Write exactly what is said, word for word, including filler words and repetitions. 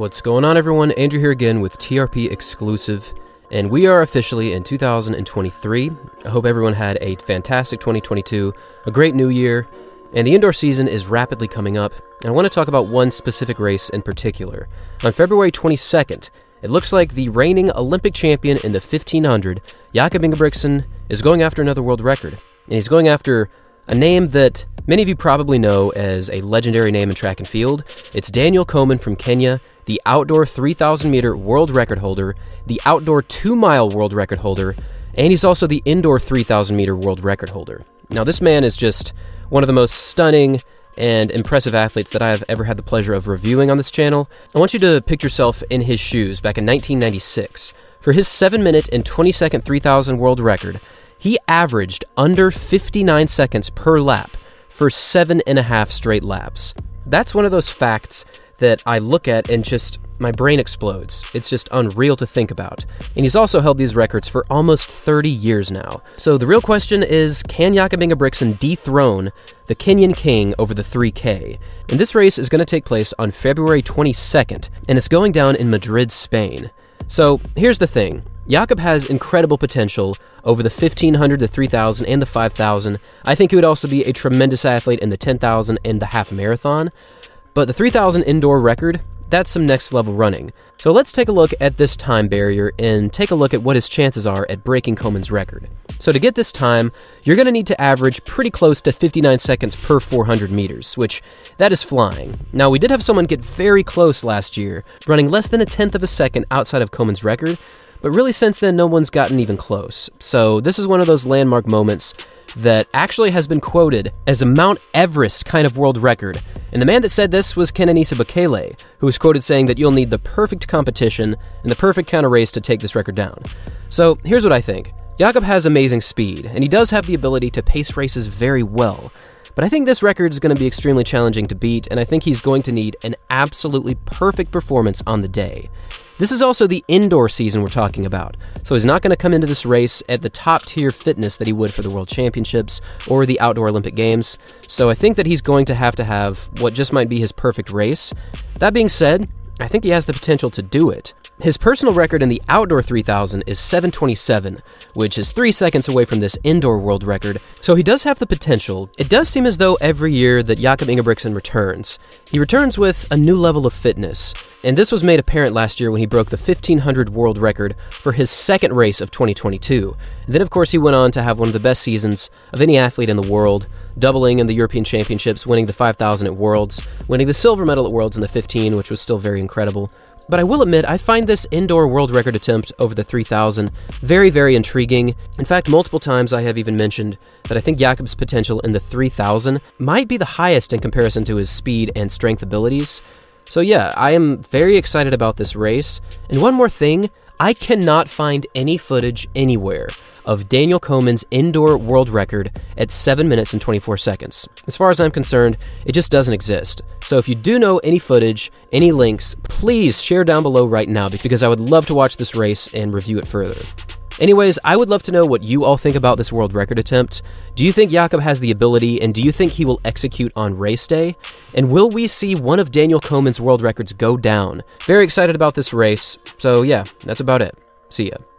What's going on, everyone? Andrew here again with T R P Exclusive, and we are officially in two thousand twenty-three. I hope everyone had a fantastic twenty twenty-two, a great new year, and the indoor season is rapidly coming up, and I want to talk about one specific race in particular. On February twenty-second, it looks like the reigning Olympic champion in the fifteen hundred, Jakob Ingebrigtsen, is going after another world record, and he's going after a name that many of you probably know as a legendary name in track and field. It's Daniel Komen from Kenya, the outdoor three thousand meter world record holder, the outdoor two mile world record holder, and he's also the indoor three thousand meter world record holder. Now, this man is just one of the most stunning and impressive athletes that I have ever had the pleasure of reviewing on this channel. I want you to picture yourself in his shoes back in nineteen ninety-six. For his seven minute and twenty second three thousand world record, he averaged under fifty-nine seconds per lap for seven and a half straight laps. That's one of those facts that I look at and just, my brain explodes. It's just unreal to think about. And he's also held these records for almost thirty years now. So the real question is, can Jakob Ingebrigtsen dethrone the Kenyan king over the three K? And this race is gonna take place on February twenty-second, and it's going down in Madrid, Spain. So here's the thing. Jakob has incredible potential over the fifteen hundred, the three thousand, and the five thousand. I think he would also be a tremendous athlete in the ten thousand and the half marathon. But the three thousand indoor record, that's some next level running. So let's take a look at this time barrier and take a look at what his chances are at breaking Komen's record. So to get this time, you're gonna need to average pretty close to fifty-nine seconds per four hundred meters, which that is flying. Now, we did have someone get very close last year, running less than a tenth of a second outside of Komen's record, but really since then, no one's gotten even close. So this is one of those landmark moments that actually has been quoted as a Mount Everest kind of world record. And the man that said this was Kenenisa Bekele, who was quoted saying that you'll need the perfect competition and the perfect kind of race to take this record down. So here's what I think. Jakob has amazing speed, and he does have the ability to pace races very well. But I think this record is going to be extremely challenging to beat, and I think he's going to need an absolutely perfect performance on the day. This is also the indoor season we're talking about, so he's not going to come into this race at the top-tier fitness that he would for the World Championships or the Outdoor Olympic Games, so I think that he's going to have to have what just might be his perfect race. That being said, I think he has the potential to do it. His personal record in the outdoor three thousand is seven twenty-seven, which is three seconds away from this indoor world record, so he does have the potential. It does seem as though every year that Jakob Ingebrigtsen returns, he returns with a new level of fitness, and this was made apparent last year when he broke the fifteen hundred world record for his second race of twenty twenty-two. And then, of course, he went on to have one of the best seasons of any athlete in the world, doubling in the European Championships, winning the five thousand at Worlds, winning the silver medal at Worlds in the fifteen, which was still very incredible. But I will admit, I find this indoor world record attempt over the three thousand very, very intriguing. In fact, multiple times I have even mentioned that I think Jakob's potential in the three thousand might be the highest in comparison to his speed and strength abilities. So yeah, I am very excited about this race. And one more thing, I cannot find any footage anywhere of Daniel Komen's indoor world record at seven minutes and twenty-four seconds. As far as I'm concerned, it just doesn't exist. So if you do know any footage, any links, please share down below right now, because I would love to watch this race and review it further. Anyways, I would love to know what you all think about this world record attempt. Do you think Jakob has the ability, and do you think he will execute on race day? And will we see one of Daniel Komen's world records go down? Very excited about this race. So yeah, that's about it. See ya.